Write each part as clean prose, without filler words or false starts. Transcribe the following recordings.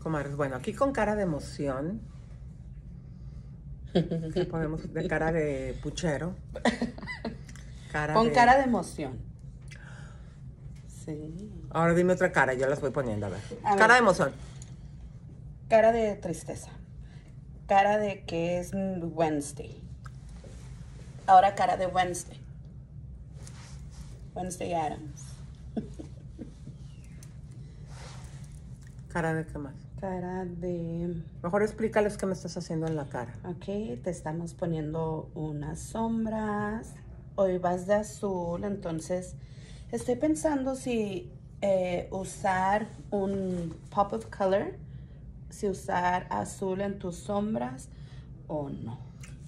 Comadres, bueno, aquí con cara de emoción. ¿Qué podemos? De cara de puchero. Cara de emoción. Sí. Ahora dime otra cara, yo las voy poniendo, a ver. Cara de emoción. Cara de tristeza. Cara de que es Wednesday. Ahora cara de Wednesday. Wednesday Addams. ¿Cara de qué más? Cara de... Mejor explícales qué me estás haciendo en la cara. Ok, te estamos poniendo unas sombras. Hoy vas de azul, entonces estoy pensando si usar un pop of color, si usar azul en tus sombras o no.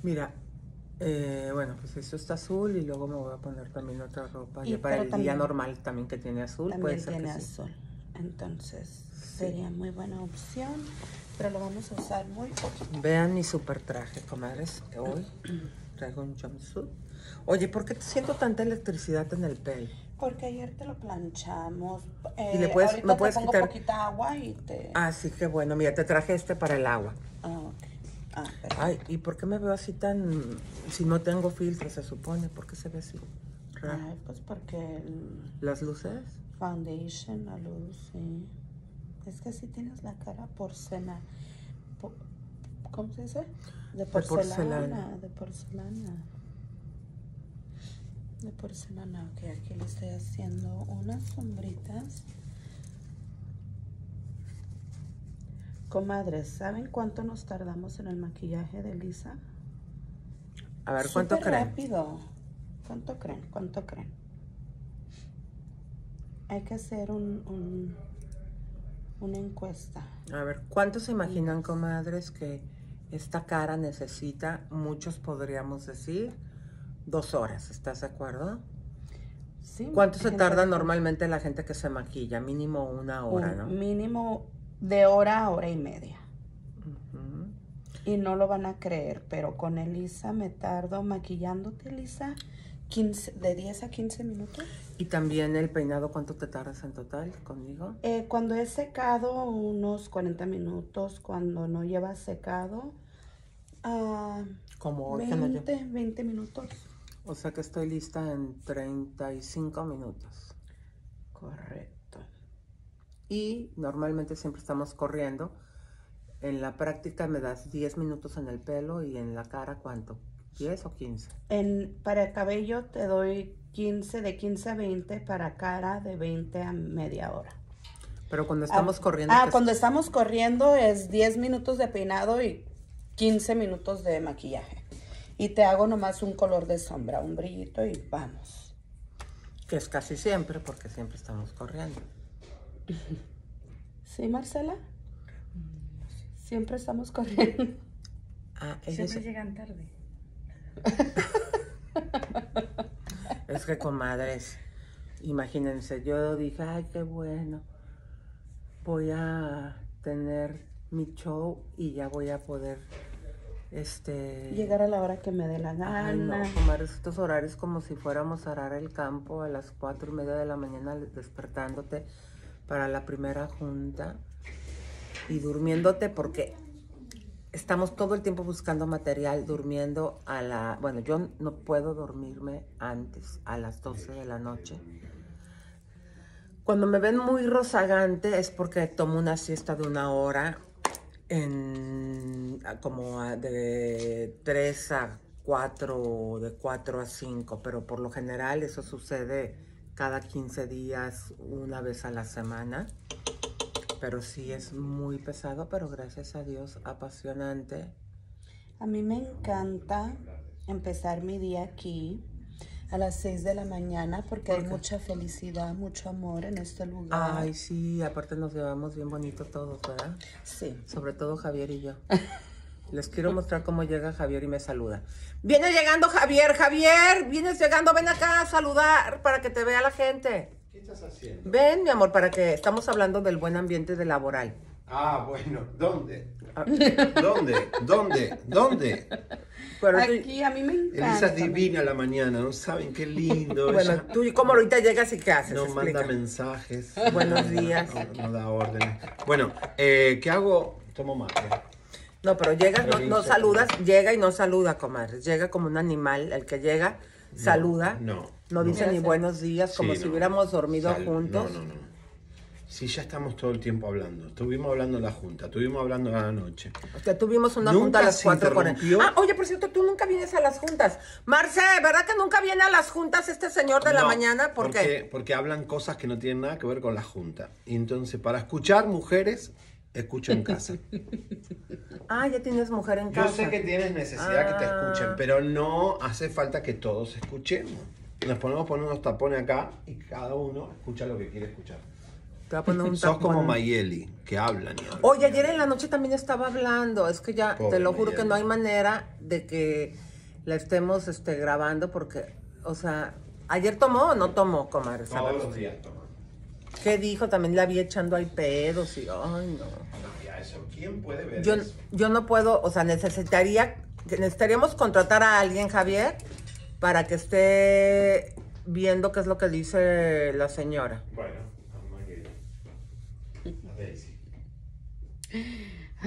Mira, bueno, pues eso está azul y luego me voy a poner también otra ropa. Y para el día normal también que tiene azul. También puede ser tiene que azul. Sí. Entonces sí, sería muy buena opción, pero lo vamos a usar muy poquito. Vean mi super traje, comadres, que hoy traigo un jumpsuit. Oye, ¿por qué te siento tanta electricidad en el pelo? Porque ayer te lo planchamos. Y le puedes, ahorita te pongo quitar poquita agua y te... Así que bueno, mira, te traje este para el agua. Ah, ok. Ah, ay, ¿y por qué me veo así tan... Si no tengo filtro, se supone. ¿Por qué se ve así? Raro. Ay, pues porque... ¿Las luces? Foundation, la luz, sí. Es que así tienes la cara porcelana. ¿Cómo se dice? De porcelana. De porcelana, ok, aquí le estoy haciendo unas sombritas. Comadres, ¿saben cuánto nos tardamos en el maquillaje de Elisa? A ver, ¿cuánto creen? Rápido. ¿Cuánto creen? ¿Cuánto creen? Hay que hacer una encuesta. A ver, ¿cuánto se imaginan, comadres, que esta cara necesita? Muchos podríamos decir 2 horas, ¿estás de acuerdo? Sí. ¿Cuánto se tarda normalmente la gente que se maquilla? Mínimo 1 hora, ¿no? Mínimo de hora a hora y media. Uh-huh. Y no lo van a creer, pero con Elisa me tardo maquillándote, Elisa, de 10 a 15 minutos. ¿Y también el peinado, cuánto te tardas en total conmigo? Cuando he secado, unos 40 minutos. Cuando no lleva secado, como 20 minutos. O sea que estoy lista en 35 minutos. Correcto. Y normalmente siempre estamos corriendo. En la práctica me das 10 minutos en el pelo y en la cara, ¿cuánto? ¿10 o 15? Para el cabello te doy 15, de 15 a 20, para cara de 20 a media hora. Pero cuando estamos corriendo... cuando estamos corriendo es 10 minutos de peinado y 15 minutos de maquillaje. Y te hago nomás un color de sombra, un brillito y vamos. Que es casi siempre, porque siempre estamos corriendo. ¿Sí, Marcela? Siempre estamos corriendo. Siempre llegan tarde. Es que, comadres, imagínense, yo dije, ay, qué bueno, voy a tener mi show y ya voy a poder... llegar a la hora que me dé la gana. Ay, no, comadres, estos horarios como si fuéramos a arar el campo a las 4:30 de la mañana, despertándote para la primera junta y durmiéndote, porque estamos todo el tiempo buscando material, durmiendo a la... Bueno, yo no puedo dormirme antes, a las 12 de la noche. Cuando me ven muy rozagante es porque tomo una siesta de 1 hora, como de 3 a 4 o de 4 a 5, pero por lo general eso sucede cada 15 días, una vez a la semana. Pero sí es muy pesado, pero gracias a Dios, apasionante. A mí me encanta empezar mi día aquí a las 6 de la mañana, porque hay mucha felicidad, mucho amor en este lugar. Ay, sí, aparte nos llevamos bien bonito todos, ¿verdad? Sí. Sobre todo Javier y yo. Les quiero mostrar cómo llega Javier y me saluda. ¡Viene llegando Javier! ¡Javier! ¡Vienes llegando! ¡Ven acá a saludar para que te vea la gente! ¿Qué estás haciendo? Ven, mi amor, para que... Estamos hablando del buen ambiente de laboral. Ah, bueno, ¿dónde? ¿Dónde? ¿Dónde? ¿Dónde? Bueno, aquí a mí me encanta. Elisa es divina la mañana, ¿no saben qué lindo? Bueno, ella... tú, ¿cómo ahorita llegas y qué haces? No manda mensajes. Buenos días. No da órdenes. Bueno, ¿qué hago? Tomo mate. No, pero llegas, no saludas, llega y no saluda, comadre. Llega como un animal, el que llega, saluda. No dice ni buenos días, como si hubiéramos dormido juntos. No. Sí, ya estamos todo el tiempo hablando. Estuvimos hablando en la junta, estuvimos hablando a la noche. O sea, tuvimos una junta a las 4 con él. Ah, oye, por cierto, tú nunca vienes a las juntas. Marce, ¿verdad que nunca viene a las juntas este señor de la mañana? ¿Por qué? Porque hablan cosas que no tienen nada que ver con la junta. Y entonces, para escuchar mujeres, escucho en casa. Ah, ya tienes mujer en casa. Yo sé que tienes necesidad que te escuchen, pero no hace falta que todos escuchemos. Nos ponemos a poner unos tapones acá y cada uno escucha lo que quiere escuchar. Sos como Mayeli, que hablan. Oye, ayer en la noche también estaba hablando. Es que ya, pobre, te lo juro, Mayeli, que no hay manera de que la estemos grabando porque, o sea, ¿ayer tomó o no tomó, comadre? Todos los días tomó. ¿Qué dijo? También la vi echando ahí pedos y, ay, no. Eso, ¿quién puede ver eso? Yo no puedo, o sea, necesitaríamos contratar a alguien, Javier, para que esté viendo qué es lo que dice la señora. Bueno.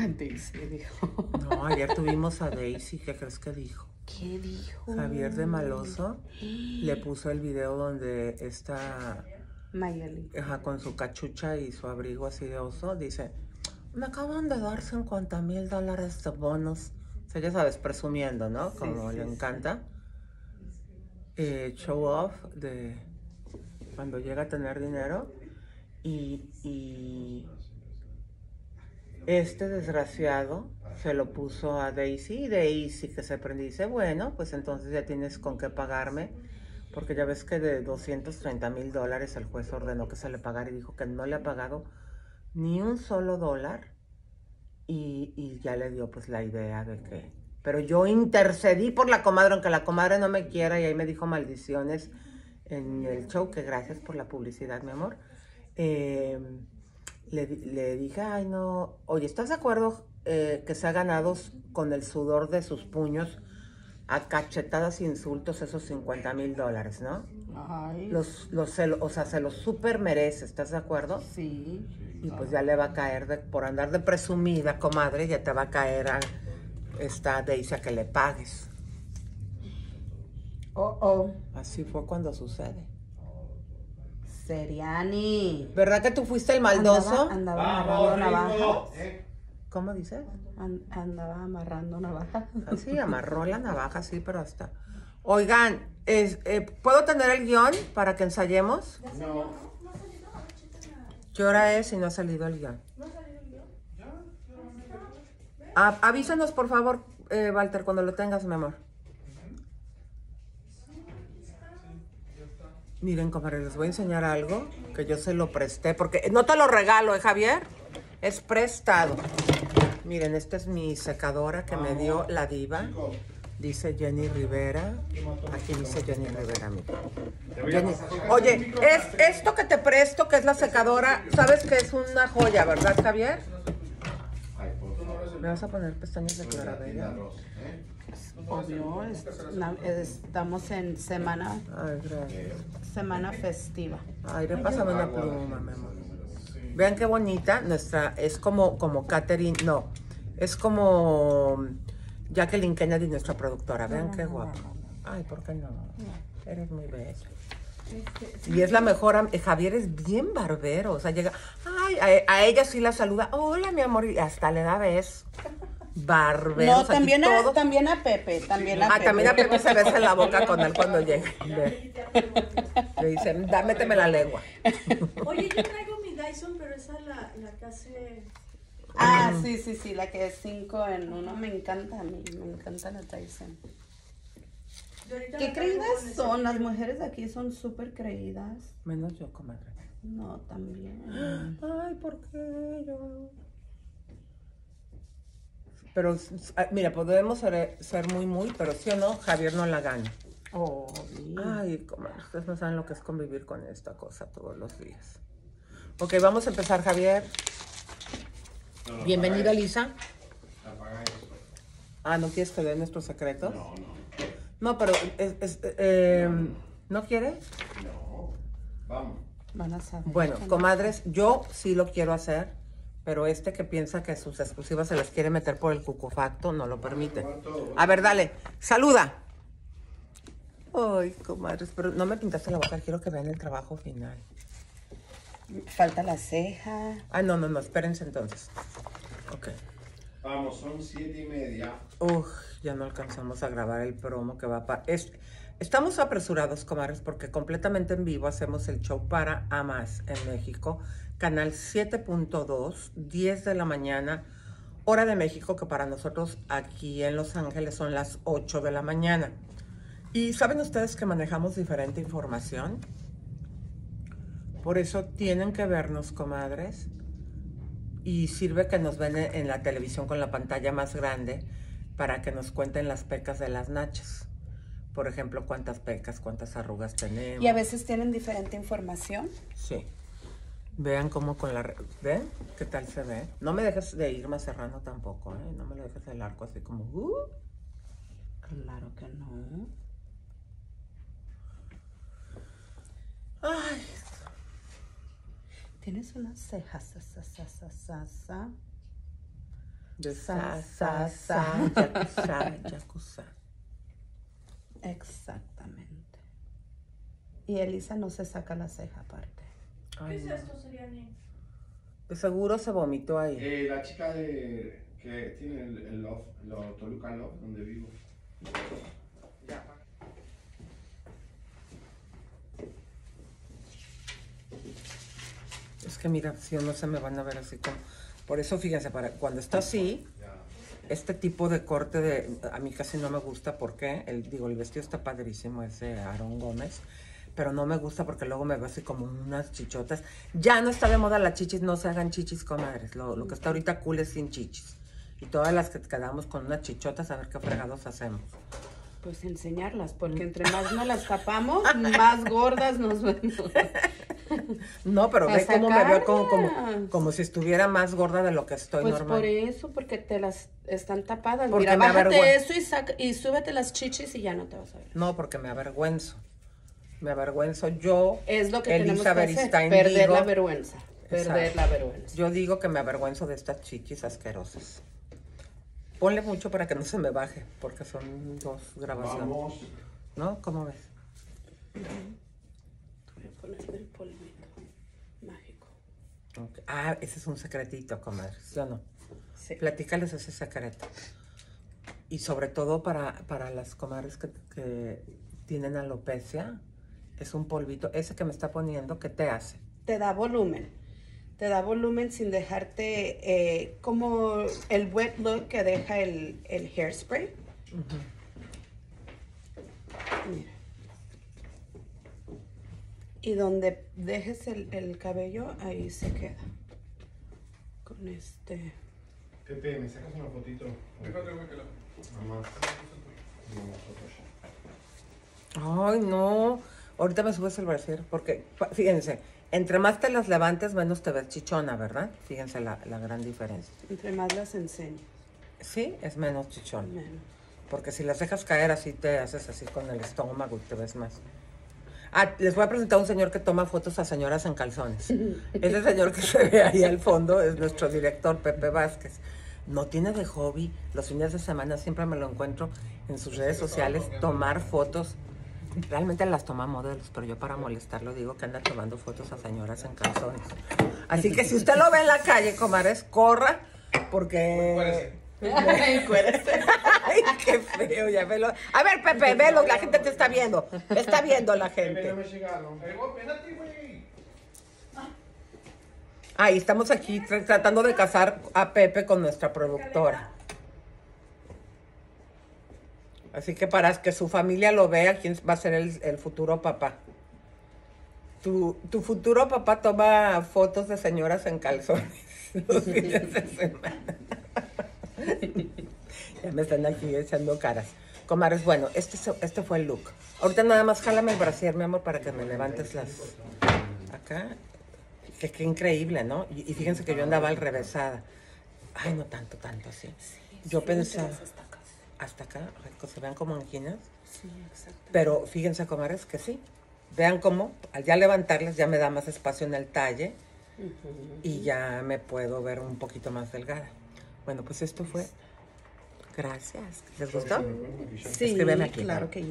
Daisy dijo. No, ayer tuvimos a Daisy. ¿Qué crees que dijo? ¿Qué dijo? Javier de Maloso le puso el video donde está Mayeli con su cachucha y su abrigo así de oso. Dice, me acaban de dar $50,000 de bonos. O sea, ya sabes, presumiendo, ¿no? Como sí, le encanta. Show off de cuando llega a tener dinero. Y este desgraciado se lo puso a Daisy, y Daisy que se prende y dice, bueno, pues entonces ya tienes con qué pagarme, porque ya ves que de $230,000 el juez ordenó que se le pagara y dijo que no le ha pagado ni un solo dólar, y ya le dio pues la idea de que, pero yo intercedí por la comadre, aunque la comadre no me quiera, y ahí me dijo maldiciones en el show, que gracias por la publicidad, mi amor. Le dije, ay no, oye, ¿estás de acuerdo que se ha ganado con el sudor de sus puños a cachetadas e insultos esos $50,000, ¿no? Ay. O sea, se los super merece, ¿estás de acuerdo? Sí. Y pues ya le va a caer, por andar de presumida, comadre, ya te va a caer a esta Deisa que le pagues. Así fue cuando sucede. Ceriani. ¿Verdad que tú fuiste el maldoso? Andaba amarrando navajas. ¿Cómo dices? Andaba amarrando navajas. Ah, sí, amarró la navaja, sí, pero hasta. Oigan, ¿puedo tener el guión para que ensayemos? No. ¿Qué hora es si no ha salido el guión? ¿No ha salido el guión? Avísanos, por favor, Walter, cuando lo tengas, mi amor. Miren, comadre, les voy a enseñar algo que yo se lo presté, porque no te lo regalo, Javier, es prestado. Miren, esta es mi secadora que me dio la diva, dice Jenny Rivera. Aquí dice Jenny Rivera, Jenny. Oye, es esto que te presto, que es la secadora, sabes que es una joya, ¿verdad, Javier? ¿Me vas a poner pestañas de clarabella? Obvio, estamos en semana. Ay, gracias. Semana festiva. Ay, repásame una pluma, mi amor. Vean qué bonita nuestra, es como Catherine, no, es como Jacqueline Kennedy, nuestra productora. Vean qué guapa. Ay, ¿por qué no? Eres muy bella. Y es la mejor, Javier es bien barbero, o sea, llega, ay, a ella sí la saluda, hola mi amor, y hasta le da beso. Barbero. No, también a Pepe, también a Pepe. También a Pepe se besa en la boca con él cuando llega. Le dicen, méteme la lengua. Oye, yo traigo mi Dyson, pero esa la que hace... Ah, sí, la que es 5 en 1, me encanta a mí, me encanta la Dyson. ¿Qué creídas son? Las mujeres de aquí son súper creídas. Menos yo, comadre. No, también. Ay, ¿por qué yo...? Pero, mira, podemos ser muy, pero sí o no, Javier no la gana. Oh, ay, comadre, ustedes no saben lo que es convivir con esta cosa todos los días. Ok, vamos a empezar, Javier. No, bienvenida, Elisa. Ah, ¿no quieres que den nuestro secreto? No, no. No, pero... ¿no quieres? No. Vamos. Van a saber. Bueno, comadres, yo sí lo quiero hacer, pero este que piensa que sus exclusivas se las quiere meter por el cucufacto, no lo permite. A ver, dale. ¡Saluda! Ay, comadres, pero no me pintaste la boca. Quiero que vean el trabajo final. Falta la ceja. Ah, no, no, no. Espérense entonces. Ok. Vamos, son 7:30. Uf, ya no alcanzamos a grabar el promo que va para... Estamos apresurados, comadres, porque completamente en vivo hacemos el show para Amas en México. Canal 7.2, 10 de la mañana, hora de México, que para nosotros aquí en Los Ángeles son las 8 de la mañana. ¿Y saben ustedes que manejamos diferente información? Por eso tienen que vernos, comadres. Y sirve que nos ven en la televisión con la pantalla más grande para que nos cuenten las pecas de las nachas. Por ejemplo, cuántas pecas, cuántas arrugas tenemos. Y a veces tienen diferente información. Sí. Vean cómo con la... ¿Ven? ¿Qué tal se ve? No me dejes de ir más serrano tampoco, ¿eh? No me lo dejes del arco así como... Claro que no. Ay... Tienes unas cejas, exactamente. Y Elisa no se saca la ceja aparte. Ay, ¿qué es esto, Ceriani? De seguro se vomitó ahí. La chica de que tiene el loft, los Toluca Loft, donde vivo. Ya. Es que mira, si no se me van a ver así como... Por eso, fíjense, para cuando está así, este tipo de corte de... A mí casi no me gusta porque, el vestido está padrísimo, ese Aaron Gómez, pero no me gusta porque luego me veo así como unas chichotas. Ya no está de moda las chichis, no se hagan chichis, comadres. Lo que está ahorita cool es sin chichis. Y todas las que quedamos con unas chichotas, a ver qué fregados hacemos. Pues enseñarlas, porque entre más no las tapamos, más gordas nos vemos. No, pero ve cómo me veo como si estuviera más gorda de lo que estoy pues normal. Pues por eso, porque te las están tapadas. Porque mira, bájate eso y súbete las chichis y ya no te vas a ver. No, porque me avergüenzo. Me avergüenzo yo. Es lo que Elisa Beristain, perder digo, la vergüenza. Perder exacto. La vergüenza. Yo digo que me avergüenzo de estas chichis asquerosas. Ponle mucho para que no se me baje, porque son dos grabaciones. Vamos. ¿No? ¿Cómo ves? Voy a ponerle el polvito mágico. Okay. Ah, ese es un secretito, comadre. ¿Sí o no? Sí. Platícales ese secreto. Y sobre todo para las comadres que tienen alopecia, es un polvito. Ese que me está poniendo, ¿qué te hace? Te da volumen. Te da volumen sin dejarte como el wet look que deja el hairspray. Uh-huh. Mira. Y donde dejes el cabello, ahí se queda. Con este... Pepe, ¿me sacas una fotito? Ay, no. Ahorita me subes el brasier porque, fíjense, entre más te las levantes, menos te ves chichona, ¿verdad? Fíjense la gran diferencia. Entre más las enseñas. Sí, es menos chichona. Menos. Porque si las dejas caer, así te haces así con el estómago y te ves más. Ah, les voy a presentar a un señor que toma fotos a señoras en calzones. Ese señor que se ve ahí al fondo es nuestro director, Pepe Vázquez. No tiene de hobby, los fines de semana siempre me lo encuentro en sus redes sociales, tomar fotos. Realmente las toma modelos, pero yo para molestarlo digo que anda tomando fotos a señoras en calzones. Así que si usted lo ve en la calle, comadres, corra, porque... Ay, qué feo, ya velo. A ver, Pepe, velo, la gente te está viendo. Está viendo la gente. Ahí estamos aquí tratando de casar a Pepe con nuestra productora. Así que para que su familia lo vea, quién va a ser el futuro papá. Tu futuro papá toma fotos de señoras en calzones los fines de semana. Ya me están aquí echando caras. Comares, bueno, este fue el look. Ahorita nada más jálame el brasier, mi amor, para que me levantes las... Acá. Qué increíble, ¿no? Y fíjense que yo andaba al revésada. Ay, no tanto, tanto así. Sí, yo pensaba hasta acá, que se vean como anginas. Sí, exacto. Pero fíjense, comadres, que sí. Vean cómo, al ya levantarlas, ya me da más espacio en el talle. Y ya me puedo ver un poquito más delgada. Bueno, pues esto fue. Gracias. ¿Les gustó? Sí, escríbeme aquí. Claro que